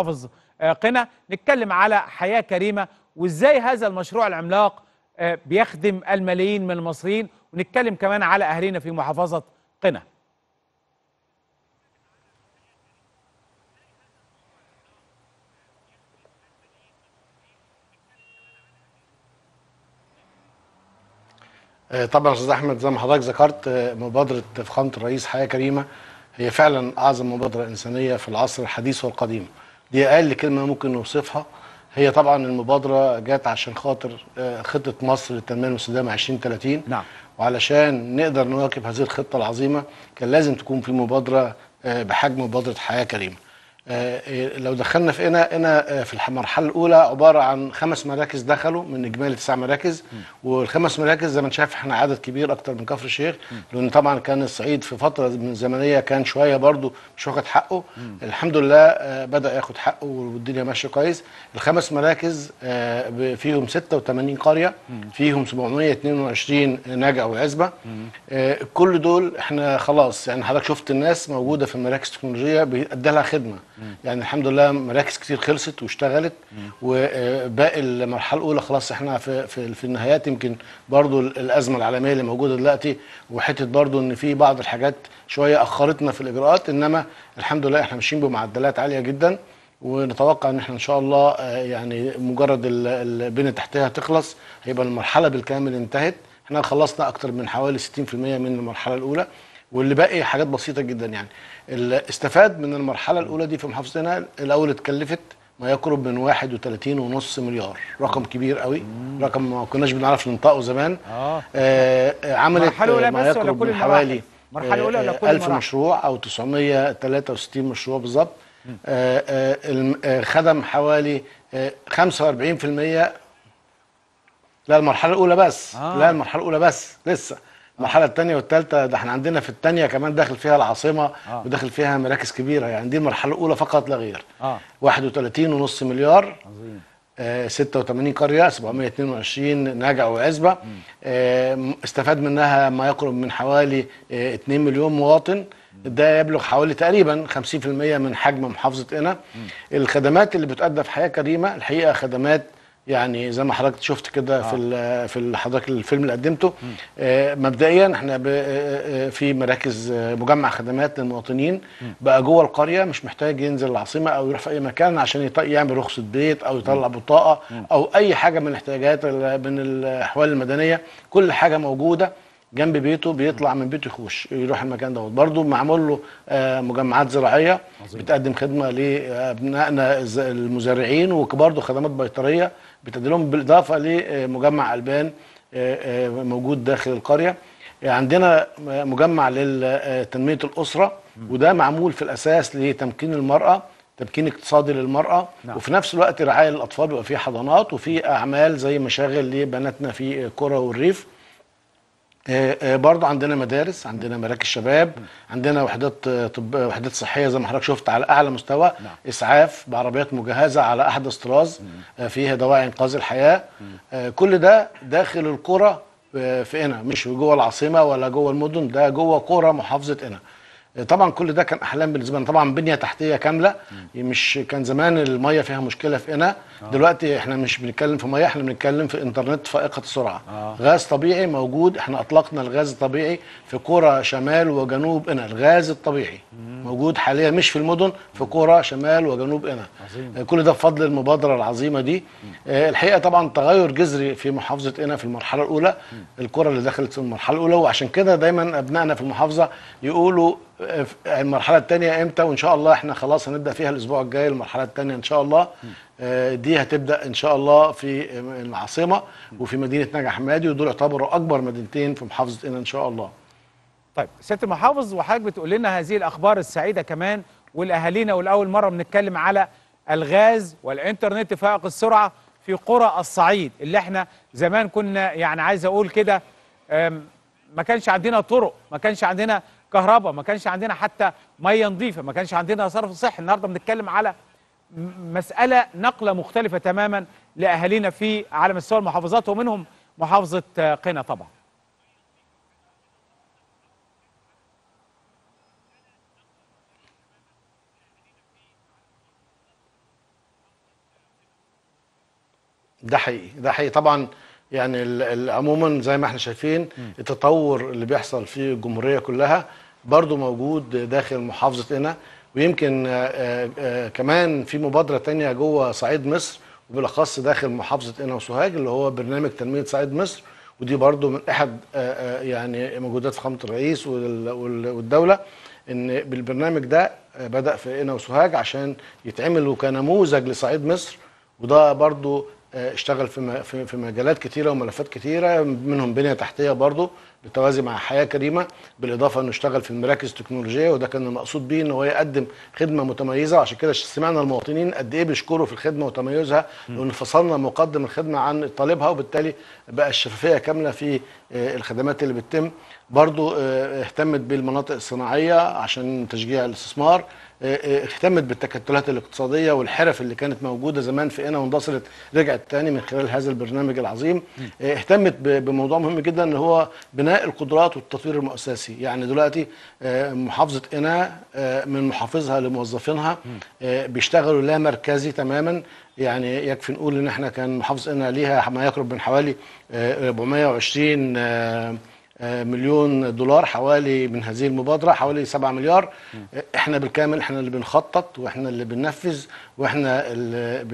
محافظ قنا نتكلم على حياة كريمة وازاي هذا المشروع العملاق بيخدم الملايين من المصريين، ونتكلم كمان على أهلنا في محافظة قنا. طبعا يا استاذ احمد، زي ما حضرتك ذكرت مبادرة فخامة الرئيس حياة كريمة هي فعلا أعظم مبادرة إنسانية في العصر الحديث والقديم. دي أقل كلمة ممكن نوصفها. هي طبعا المبادرة جت عشان خاطر خطة مصر للتنمية المستدامة 2030. نعم. وعلشان نقدر نواكب هذه الخطة العظيمة كان لازم تكون في مبادرة بحجم مبادرة حياة كريمة. لو دخلنا في هنا في المرحلة الأولى عبارة عن 5 مراكز دخلوا من إجمالي 9 مراكز، وال5 مراكز زي ما انت شايف احنا عدد كبير أكتر من كفر الشيخ، لأن طبعا كان الصعيد في فترة من زمنية كان شوية برضه مش واخد حقه. الحمد لله بدأ ياخد حقه والدنيا ماشية كويس. ال5 مراكز فيهم 86 قرية، فيهم 722 نجع وعزبة. كل دول احنا خلاص يعني حضرتك شفت الناس موجودة في المراكز التكنولوجية بيأدي لها خدمة. يعني الحمد لله مراكز كتير خلصت واشتغلت، وباقي المرحله الاولى خلاص احنا في النهايات. يمكن برضو الازمه العالميه اللي موجوده دلوقتي وحته برضو ان في بعض الحاجات شويه اخرتنا في الاجراءات، انما الحمد لله احنا ماشيين بمعدلات عاليه جدا، ونتوقع ان احنا ان شاء الله يعني مجرد البنيه التحتيه هتخلص هيبقى المرحله بالكامل انتهت. احنا خلصنا اكتر من حوالي 60% من المرحله الاولى، واللي باقي حاجات بسيطه جدا. يعني اللي استفاد من المرحله الاولى دي في محافظتنا الاول اتكلفت ما يقرب من 31.5 مليار، رقم كبير قوي، رقم ما كناش بنعرف ننطقه زمان. عملت ما يقرب من حوالي 1000 مشروع او 963 مشروع بالظبط. خدم حوالي 45%. لا المرحله الاولى بس، لا المرحله الاولى بس، لسه المرحله الثانيه والثالثه. ده احنا عندنا في الثانيه كمان داخل فيها العاصمه وداخل فيها مراكز كبيره. يعني دي المرحله الاولى فقط لا غير. 31.5 مليار، 86 قريه، 722 نجع وعزبه. استفاد منها ما يقرب من حوالي 2 مليون مواطن. ده يبلغ حوالي تقريبا 50% من حجم محافظه قنا. الخدمات اللي بتؤدى في حياه كريمه الحقيقه خدمات يعني زي ما حضرتك شفت كده في حضرتك الفيلم اللي قدمته. مبدئيا احنا في مراكز مجمع خدمات للمواطنين بقى جوه القريه، مش محتاج ينزل العاصمه او يروح في اي مكان عشان يعمل رخصه بيت او يطلع بطاقه او اي حاجه من الاحتياجات من الاحوال المدنيه. كل حاجه موجوده جنب بيته، بيطلع من بيته يخش يروح المكان دوت. برضه معمول له مجمعات زراعيه بتقدم خدمه لابنائنا المزارعين، وبرضه خدمات بيطريه بتقدم لهم، بالاضافه لمجمع البان موجود داخل القريه. عندنا مجمع لتنميه الاسره، وده معمول في الاساس لتمكين المراه، تمكين اقتصادي للمرأة. نعم. وفي نفس الوقت رعاية للأطفال، بيبقى في حضانات وفي أعمال زي مشاغل لبناتنا في القرى والريف. برضه عندنا مدارس، عندنا مراكز شباب، عندنا وحدات صحيه زي ما حضرتك شفت على اعلى مستوى. نعم. اسعاف بعربيات مجهزه على احدى الطراز فيها دواعي انقاذ الحياه. كل ده داخل القرى في قنا، مش جوه العاصمه ولا جوه المدن، ده جوه قرى محافظه قنا. طبعا كل ده كان احلام بالنسبه لنا. طبعا بنيه تحتيه كامله، مش كان زمان الميه فيها مشكله في قنا. دلوقتي احنا مش بنتكلم في ميه، احنا بنتكلم في انترنت فائقه السرعه. غاز طبيعي موجود، احنا اطلقنا الغاز الطبيعي في قرى شمال وجنوب قنا. الغاز الطبيعي موجود حاليا، مش في المدن، في قرى شمال وجنوب قنا. كل ده بفضل المبادره العظيمه دي. الحقيقه طبعا تغير جذري في محافظه قنا في المرحله الاولى، القرى اللي دخلت في المرحله الاولى. وعشان كده دايما ابنائنا في المحافظه يقولوا المرحلة الثانية امتى، وان شاء الله احنا خلاص هنبدأ فيها الاسبوع الجاي المرحلة الثانية ان شاء الله. دي هتبدأ ان شاء الله في العاصمة وفي مدينة نجع حمادي، ودول يعتبروا اكبر مدينتين في محافظة قنا ان شاء الله. طيب سيادة المحافظ، وحضرتك بتقول لنا هذه الاخبار السعيدة كمان والاهالينا، والاول مرة بنتكلم على الغاز والانترنت فائق السرعة في قرى الصعيد، اللي احنا زمان كنا يعني عايز اقول كده ما كانش عندنا طرق، ما كانش عندنا كهرباء، ما كانش عندنا حتى ميه نظيفه، ما كانش عندنا صرف صحي. النهارده بنتكلم على مساله نقله مختلفه تماما لاهالينا في على مستوى المحافظات، ومنهم محافظه قنا طبعا. ده حقيقي، ده حقيقي طبعا. يعني عموما زي ما احنا شايفين التطور اللي بيحصل في الجمهورية كلها برضو موجود داخل محافظة قنا، ويمكن كمان في مبادرة تانية جوه صعيد مصر وبالاخص داخل محافظة قنا وسوهاج اللي هو برنامج تنمية صعيد مصر، ودي برضو من احد يعني مجهودات فخامة الرئيس والدولة، ان بالبرنامج ده بدأ في قنا وسوهاج عشان يتعمل كنموذج لصعيد مصر، وده برضو اشتغل في مجالات كتيره وملفات كتيره منهم بنيه تحتيه برضه بالتوازي مع حياه كريمه، بالاضافه انه اشتغل في المراكز التكنولوجيه، وده كان المقصود بيه ان هو يقدم خدمه متميزه، وعشان كده سمعنا المواطنين قد ايه بيشكروا في الخدمه وتميزها، لان فصلنا مقدم الخدمه عن طالبها، وبالتالي بقى الشفافيه كامله في الخدمات اللي بتتم. برضه اهتمت بالمناطق الصناعيه عشان تشجيع الاستثمار، اهتمت بالتكتلات الاقتصاديه والحرف اللي كانت موجوده زمان في قنا واندثرت رجعت تاني من خلال هذا البرنامج العظيم. اهتمت بموضوع مهم جدا اللي هو بناء القدرات والتطوير المؤسسي. يعني دلوقتي محافظه قنا من محافظها لموظفينها بيشتغلوا لا مركزي تماما، يعني يكفي نقول ان احنا كان محافظه قنا ليها ما يقرب من حوالي 420 مليون دولار حوالي من هذه المبادرة، حوالي 7 مليار احنا بالكامل احنا اللي بنخطط واحنا اللي بننفذ واحنا اللي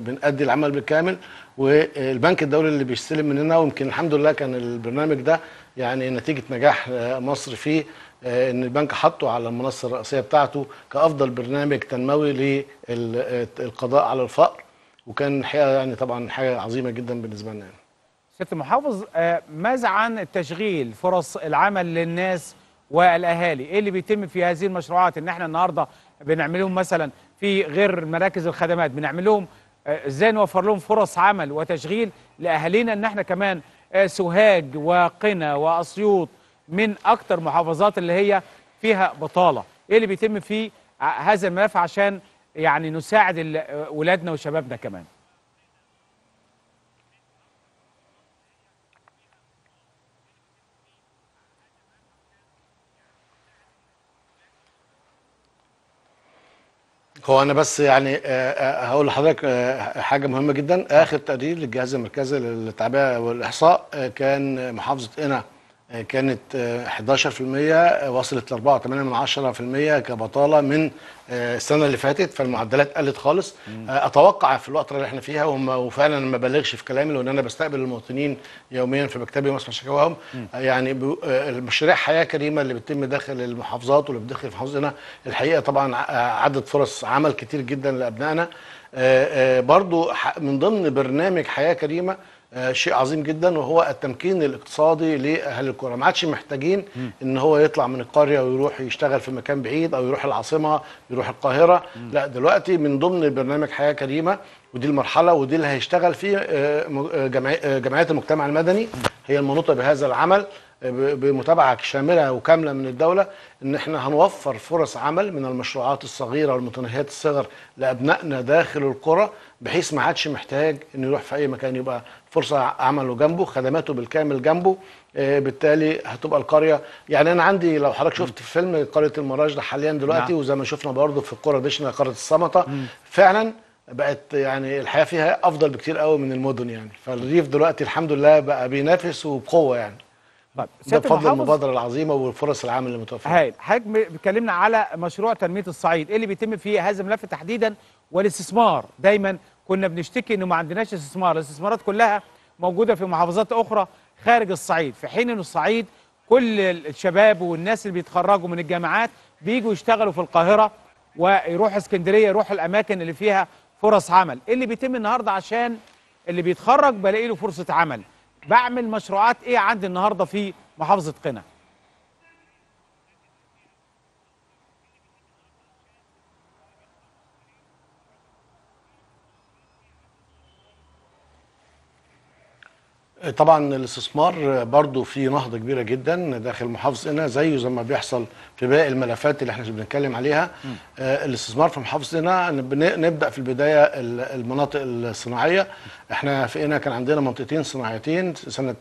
بنأدي العمل بالكامل، والبنك الدولي اللي بيستلم مننا. ويمكن الحمد لله كان البرنامج ده يعني نتيجة نجاح مصر فيه، ان البنك حطه على المنصة الرئيسية بتاعته كأفضل برنامج تنموي للقضاء على الفقر، وكان الحقيقة يعني طبعا حاجة عظيمة جدا بالنسبة لنا. سيادة المحافظ، ماذا عن التشغيل، فرص العمل للناس والاهالي؟ ايه اللي بيتم في هذه المشروعات؟ ان احنا النهارده بنعملهم مثلا في غير مراكز الخدمات، بنعملهم ازاي نوفر لهم فرص عمل وتشغيل لاهالينا، ان احنا كمان سوهاج وقنا واسيوط من اكتر محافظات اللي هي فيها بطاله. ايه اللي بيتم في هذا الملف عشان يعني نساعد اولادنا وشبابنا كمان؟ هو أنا بس يعني هقول لحضرتك حاجة مهمة جدا. آخر تقرير للجهاز المركزي للتعبئة والإحصاء كان محافظة قنا كانت 11%، وصلت ل 4.8% كبطالة من السنة اللي فاتت، فالمعدلات قلت خالص. أتوقع في الوقت اللي احنا فيها، وفعلا ما بلغش في كلامي لأن أنا بستقبل المواطنين يوميا في مكتبي واسمع شكواهم، يعني مشاريع حياة كريمة اللي بتتم داخل المحافظات واللي بتدخل في محافظتنا الحقيقة طبعا عدد فرص عمل كتير جدا لأبنائنا. برضو من ضمن برنامج حياة كريمة شيء عظيم جدا، وهو التمكين الاقتصادي لأهل القرى. ما عادش محتاجين ان هو يطلع من القرية ويروح يشتغل في مكان بعيد او يروح العاصمة يروح القاهرة، لا دلوقتي من ضمن برنامج حياة كريمة، ودي المرحلة ودي اللي هيشتغل فيه جمعيات المجتمع المدني هي المنوطة بهذا العمل بمتابعة شاملة وكاملة من الدولة، ان احنا هنوفر فرص عمل من المشروعات الصغيرة والمتناهية الصغر لأبنائنا داخل القرى، بحيث ما عادش محتاج انه يروح في اي مكان، يبقى فرصة عمله جنبه، خدماته بالكامل جنبه. بالتالي هتبقى القرية، يعني انا عندي لو حضرتك شفت في فيلم قرية المراج ده حاليا دلوقتي، وزي ما شفنا برضه في القرى دشنا قرية الصمتة فعلا بقت يعني الحياة فيها افضل بكتير قوي من المدن، يعني فالريف دلوقتي الحمد لله بقى بينافس وبقوة يعني. طيب بفضل المبادرة العظيمة والفرص العمل اللي متوفرة. هايل. حضرتك اتكلمنا على مشروع تنمية الصعيد، ايه اللي بيتم فيه هذا الملف تحديدا؟ والاستثمار، دايما كنا بنشتكي انه ما عندناش استثمار، الاستثمارات كلها موجودة في محافظات اخرى خارج الصعيد، في حين انه الصعيد كل الشباب والناس اللي بيتخرجوا من الجامعات بيجوا يشتغلوا في القاهرة ويروحوا اسكندرية، يروحوا الاماكن اللي فيها فرص عمل. ايه اللي بيتم النهارده عشان اللي بيتخرج بلاقي له فرصة عمل؟ بعمل مشروعات ايه عندي النهارده في محافظه قنا؟ طبعا الاستثمار برضو في نهضه كبيره جدا داخل محافظه قنا، زي ما بيحصل في باقي الملفات اللي احنا بنتكلم عليها. الاستثمار في محافظه قنا نبدا في البدايه المناطق الصناعيه. احنا في قنا كان عندنا منطقتين صناعيتين سنه،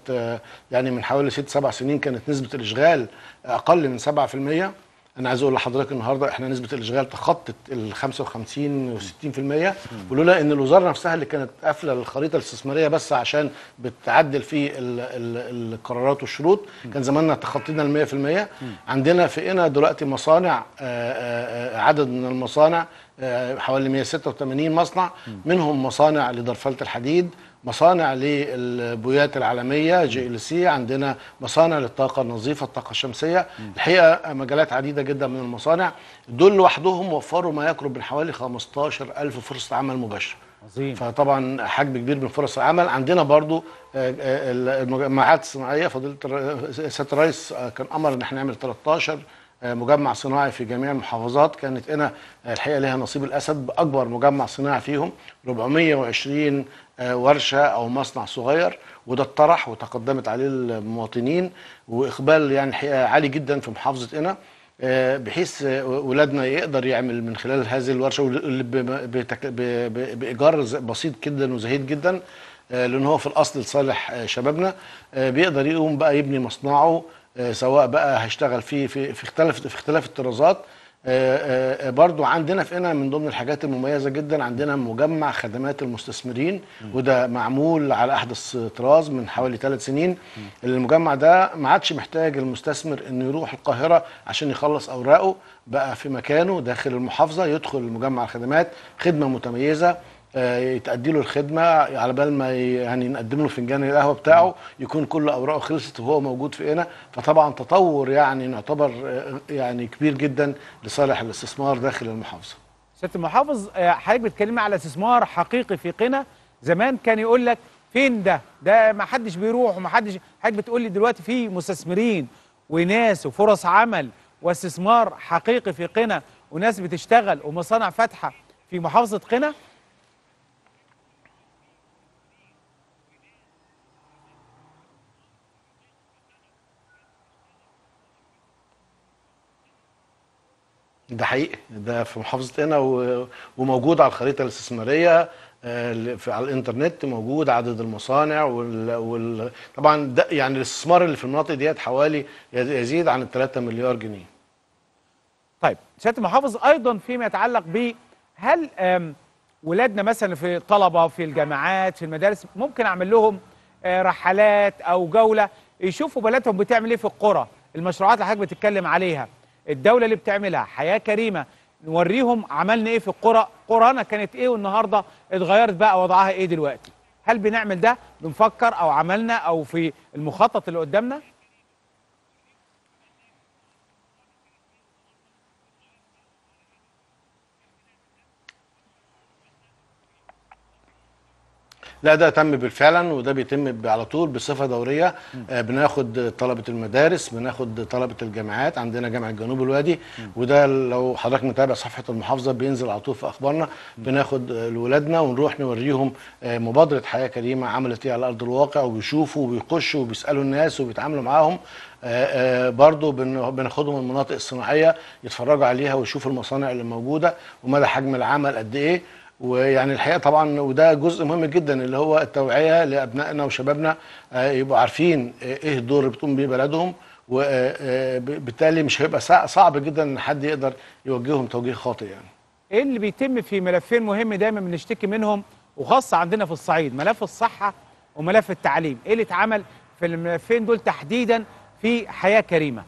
يعني من حوالي 6-7 سنين كانت نسبه الاشغال اقل من 7%. انا عايز اقول لحضرتك النهارده احنا نسبه الاشغال تخطت ال 55 و60%، ولولا ان الوزاره نفسها اللي كانت قافله الخريطه الاستثماريه بس عشان بتعدل في القرارات والشروط كان زماننا تخطينا ال 100%. عندنا في قنا دلوقتي مصانع، عدد من المصانع حوالي 186 مصنع، منهم مصانع لضرفله الحديد، مصانع للبويات العالميه جي ال سي، عندنا مصانع للطاقه النظيفه الطاقه الشمسيه. الحقيقه مجالات عديده جدا من المصانع دول لوحدهم وفروا ما يقرب من حوالي 15,000 فرصه عمل مباشره. عظيم. فطبعا حجم كبير من فرص العمل. عندنا برضو المجمعات الصناعيه، فضيله سياده الرئيس كان امر ان احنا نعمل 13 مجمع صناعي في جميع المحافظات، كانت هنا الحقيقه لها نصيب الاسد باكبر مجمع صناعي فيهم 420 ورشه او مصنع صغير، وده اتطرح وتقدمت عليه المواطنين، واقبال يعني الحقيقه عالي جدا في محافظه قنا، بحيث ولادنا يقدر يعمل من خلال هذه الورشه بايجار بسيط جدا وزهيد جدا، لان هو في الاصل لصالح شبابنا، بيقدر يقوم بقى يبني مصنعه، سواء بقى هيشتغل فيه في اختلاف الطرازات. برضو عندنا في قنا من ضمن الحاجات المميزة جدا عندنا مجمع خدمات المستثمرين، وده معمول على أحدث طراز من حوالي 3 سنين. المجمع ده ما عادش محتاج المستثمر انه يروح القاهرة عشان يخلص أوراقه، بقى في مكانه داخل المحافظة يدخل مجمع الخدمات، خدمة متميزة يتأدي له الخدمة على بال ما يعني نقدم له فنجان القهوة بتاعه، يكون كل أوراقه خلصت وهو موجود في قنا. فطبعا تطور يعني نعتبر يعني كبير جدا لصالح الاستثمار داخل المحافظة. سيادة المحافظ، حضرتك بتكلمي على استثمار حقيقي في قنا. زمان كان يقول لك فين ده ما حدش بيروح وما حدش، حضرتك بتقول لي دلوقتي في مستثمرين وناس وفرص عمل واستثمار حقيقي في قنا، وناس بتشتغل ومصانع فاتحة في محافظة قنا. ده حقيقي، ده في محافظة قنا وموجود على الخريطة الاستثمارية، على الانترنت موجود عدد المصانع طبعا ده يعني الاستثمار اللي في المناطق ديت حوالي يزيد عن 3 مليار جنيه. طيب سيادة المحافظ، ايضا فيما يتعلق ب هل ولادنا مثلا في طلبة في الجامعات في المدارس ممكن اعمل لهم رحلات او جولة يشوفوا بلدهم بتعمل ايه في القرى، المشروعات اللي حضرتك بتتكلم عليها الدولة اللي بتعملها حياة كريمة، نوريهم عملنا ايه في القرى، قرانا كانت ايه والنهارده اتغيرت بقى وضعها ايه دلوقتي؟ هل بنعمل ده؟ بنفكر او عملنا او في المخطط اللي قدامنا؟ لا ده تم بالفعلا، وده بيتم على طول بصفه دوريه. بناخد طلبه المدارس، بناخد طلبه الجامعات، عندنا جامعه جنوب الوادي، وده لو حضرتك متابع صفحه المحافظه بينزل على طول في اخبارنا. بناخد ولادنا ونروح نوريهم مبادره حياه كريمه عملت ايه على ارض الواقع، وبيشوفوا وبيخشوا وبيسالوا الناس وبيتعاملوا معاهم. برضو بناخدهم المناطق الصناعيه يتفرجوا عليها ويشوفوا المصانع اللي موجوده ومدى حجم العمل قد ايه. ويعني الحقيقه طبعا وده جزء مهم جدا اللي هو التوعيه لابنائنا وشبابنا، يبقوا عارفين ايه الدور اللي بتقوم بيه بلدهم، وبالتالي مش هيبقى صعب جدا ان حد يقدر يوجههم توجيه خاطئ. يعني ايه اللي بيتم في ملفين مهم دايما بنشتكي منهم وخاصه عندنا في الصعيد، ملف الصحه وملف التعليم، ايه اللي اتعمل في الملفين دول تحديدا في حياه كريمه؟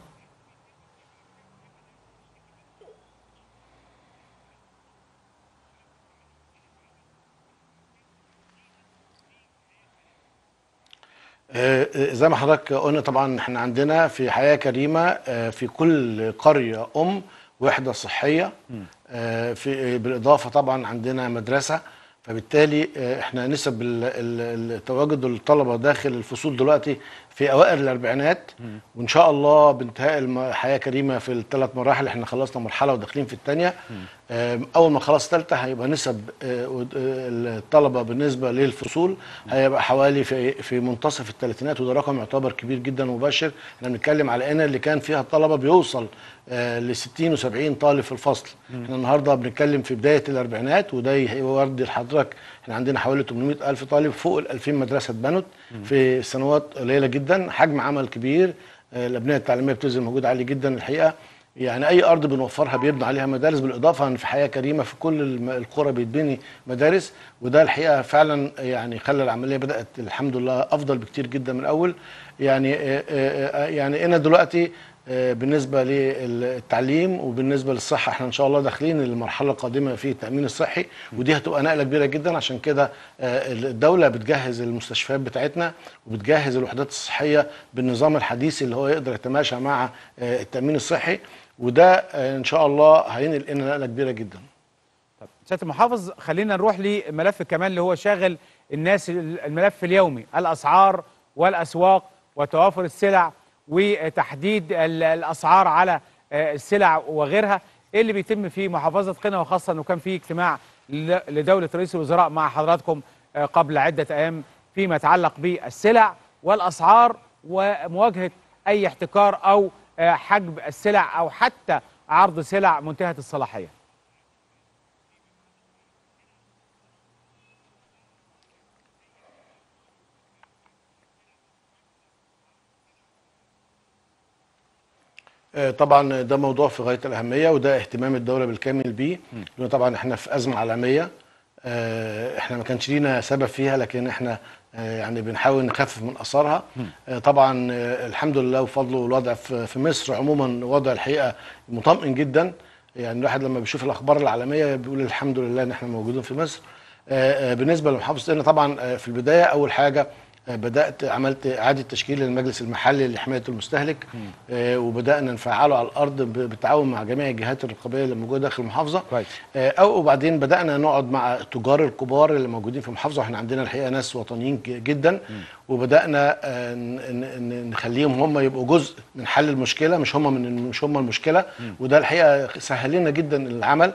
زي ما حضرتك قلنا طبعا احنا عندنا في حياة كريمة في كل قرية وحدة صحية، بالإضافة طبعا عندنا مدرسة، فبالتالي احنا نسب التواجد الطلبة داخل الفصول دلوقتي في أوائل الأربعينات، وإن شاء الله بانتهاء حياة كريمة في ال3 مراحل، احنا خلصنا مرحلة وداخلين في الثانية. أول ما خلاص الثالثة هيبقى نسب الطلبة بالنسبة للفصول هيبقى حوالي في منتصف الثلاثينات، وده رقم يعتبر كبير جدا مباشر. احنا بنتكلم على قنا اللي كان فيها الطلبة بيوصل ل 60 و70 طالب في الفصل، احنا النهارده بنتكلم في بداية الأربعينات، وده يورد لحضرتك احنا عندنا حوالي 800,000 طالب، فوق ال 2000 مدرسة اتبنت في سنوات قليلة جدا، حجم عمل كبير، الأبنية التعليمية بتبذل مجهود عالي جدا الحقيقة. يعني اي ارض بنوفرها بيبنى عليها مدارس، بالاضافه ان في حياه كريمه في كل القرى بيتبني مدارس، وده الحقيقه فعلا يعني خلى العمليه بدات الحمد لله افضل بكتير جدا من الاول. يعني انا دلوقتي بالنسبه للتعليم وبالنسبه للصحه احنا ان شاء الله داخلين المرحله القادمه في التامين الصحي، ودي هتبقى نقله كبيره جدا. عشان كده الدوله بتجهز المستشفيات بتاعتنا وبتجهز الوحدات الصحيه بالنظام الحديث اللي هو يقدر يتماشى مع التامين الصحي، وده ان شاء الله هينقل لنا نقله كبيره جدا. طب سياده المحافظ خلينا نروح لملف كمان اللي هو شاغل الناس، الملف اليومي، الاسعار والاسواق وتوافر السلع وتحديد الاسعار على السلع وغيرها. ايه اللي بيتم في محافظه قنا، وخاصه انه كان في اجتماع لدوله رئيس الوزراء مع حضراتكم قبل عده ايام فيما يتعلق بالسلع والاسعار ومواجهه اي احتكار او حجب السلع او حتى عرض سلع منتهيه الصلاحيه؟ طبعا ده موضوع في غاية الأهمية، وده اهتمام الدولة بالكامل بيه، لأن طبعا احنا في أزمة عالمية احنا ما كانش لينا سبب فيها، لكن احنا يعني بنحاول نخفف من اثارها. طبعا الحمد لله وفضله الوضع في مصر عموما وضع الحقيقة مطمئن جدا، يعني الواحد لما بيشوف الأخبار العالمية بيقول الحمد لله ان احنا موجودين في مصر. بالنسبة لمحافظة قنا طبعا في البداية أول حاجة عملت إعادة تشكيل للمجلس المحلي لحماية المستهلك، وبدأنا نفعله على الأرض بالتعاون مع جميع الجهات الرقابية اللي موجودة داخل المحافظة. وبعدين بدأنا نقعد مع التجار الكبار اللي موجودين في المحافظة، واحنا عندنا الحقيقة ناس وطنيين جدا، وبدأنا نخليهم هم يبقوا جزء من حل المشكلة، مش هم المشكلة، وده الحقيقة سهل لنا جدا العمل.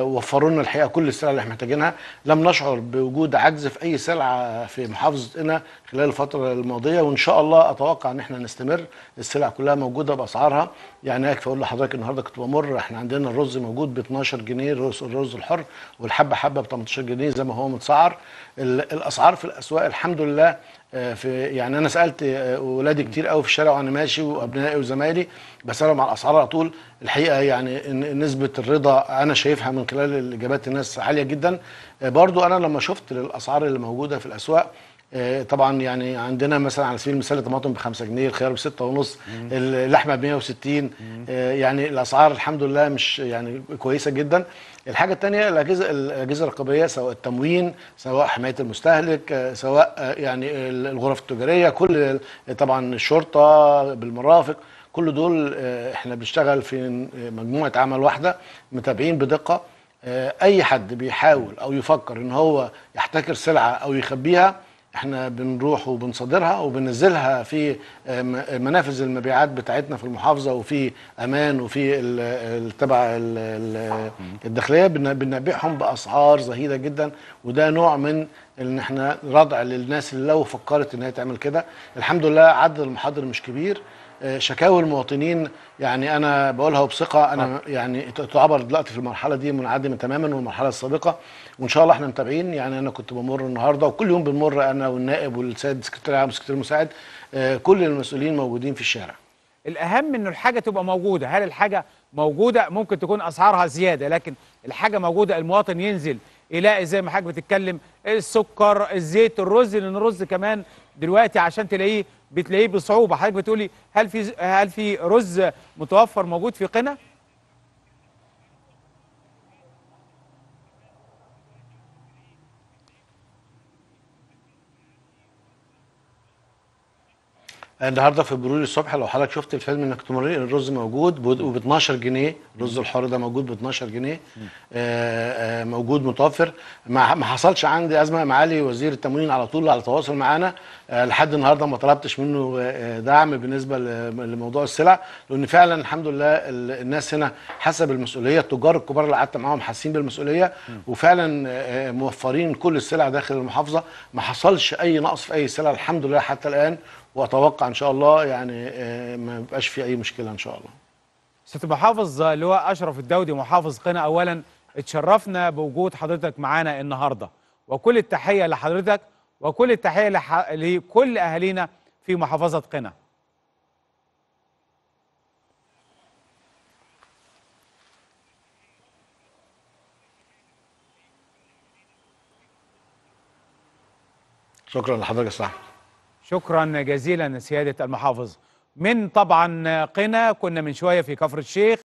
وفروا لنا الحقيقه كل السلع اللي احنا محتاجينها، لم نشعر بوجود عجز في اي سلعه في محافظه قنا خلال الفتره الماضيه، وان شاء الله اتوقع ان احنا نستمر. السلع كلها موجوده باسعارها، يعني اكفي اقول لحضرتك النهارده كنت بمر احنا عندنا الرز موجود ب 12 جنيه الرز الحر، والحبه حبه ب 18 جنيه زي ما هو متسعر. الاسعار في الاسواق الحمد لله يعني انا سالت ولادي كتير قوي في الشارع وانا ماشي وابنائي وزمايلي، بسالهم على الاسعار على طول. الحقيقه يعني نسبه الرضا انا شايفها من خلال اجابات الناس عاليه جدا. برضو انا لما شفت الاسعار اللي موجوده في الاسواق، طبعا يعني عندنا مثلا على سبيل المثال الطماطم ب 5 جنيه، الخيار ب 6.5، اللحمه ب 160، يعني الاسعار الحمد لله مش يعني كويسه جدا. الحاجه الثانيه الاجهزه الرقابيه، سواء التموين، سواء حمايه المستهلك، سواء يعني الغرف التجاريه، كل طبعا الشرطه بالمرافق، كل دول احنا بنشتغل في مجموعه عمل واحده متابعين بدقه اي حد بيحاول او يفكر ان هو يحتكر سلعه او يخبيها. احنا بنروح وبنصدرها وبننزلها في منافذ المبيعات بتاعتنا في المحافظه، وفي امان وفي تبع الداخليه بنبيعهم باسعار زهيده جدا، وده نوع من ان احنا ردع للناس اللي لو فكرت ان هي تعمل كده. الحمد لله عدد المحاضر مش كبير. شكاوى المواطنين يعني انا بقولها وبثقه، انا يعني تعتبر دلوقتي في المرحله دي منعدمه تماما من المرحله السابقه، وان شاء الله احنا متابعين. يعني انا كنت بمر النهارده وكل يوم بنمر انا والنائب والسيد السكرتير العام والسكرتير المساعد، كل المسؤولين موجودين في الشارع. الاهم انه الحاجه تبقى موجوده، هل الحاجه موجوده؟ ممكن تكون اسعارها زياده لكن الحاجه موجوده، المواطن ينزل يلاقي زي ما حضرتك بتتكلم السكر، الزيت، الرز، لان الرز كمان دلوقتي عشان تلاقيه بتلاقيه بصعوبه. حضرتك بتقولي هل في رز متوفر موجود في قنا؟ النهارده في بروري الصبح لو حضرتك شفت الفيلم انك تمرين، الرز موجود وب 12 جنيه، الرز الحر ده موجود ب 12 جنيه موجود متوفر. ما حصلش عندي ازمه. معالي وزير التموين على طول على تواصل معانا، لحد النهارده ما طلبتش منه دعم بالنسبه لموضوع السلع، لان فعلا الحمد لله الناس هنا حسب المسؤوليه، التجار الكبار اللي قعدت معاهم حاسين بالمسؤوليه وفعلا موفرين كل السلع داخل المحافظه، ما حصلش اي نقص في اي سلع الحمد لله حتى الان، واتوقع ان شاء الله يعني ما يبقاش في اي مشكله ان شاء الله. سياده المحافظ اللي هو اشرف الدودي محافظ قنا، اولا اتشرفنا بوجود حضرتك معانا النهارده، وكل التحيه لحضرتك وكل التحيه لكل اهالينا في محافظه قنا. شكرا لحضرتك يا صاحبي. شكرا جزيلا سيادة المحافظ. من طبعا قنا كنا من شوية في كفر الشيخ.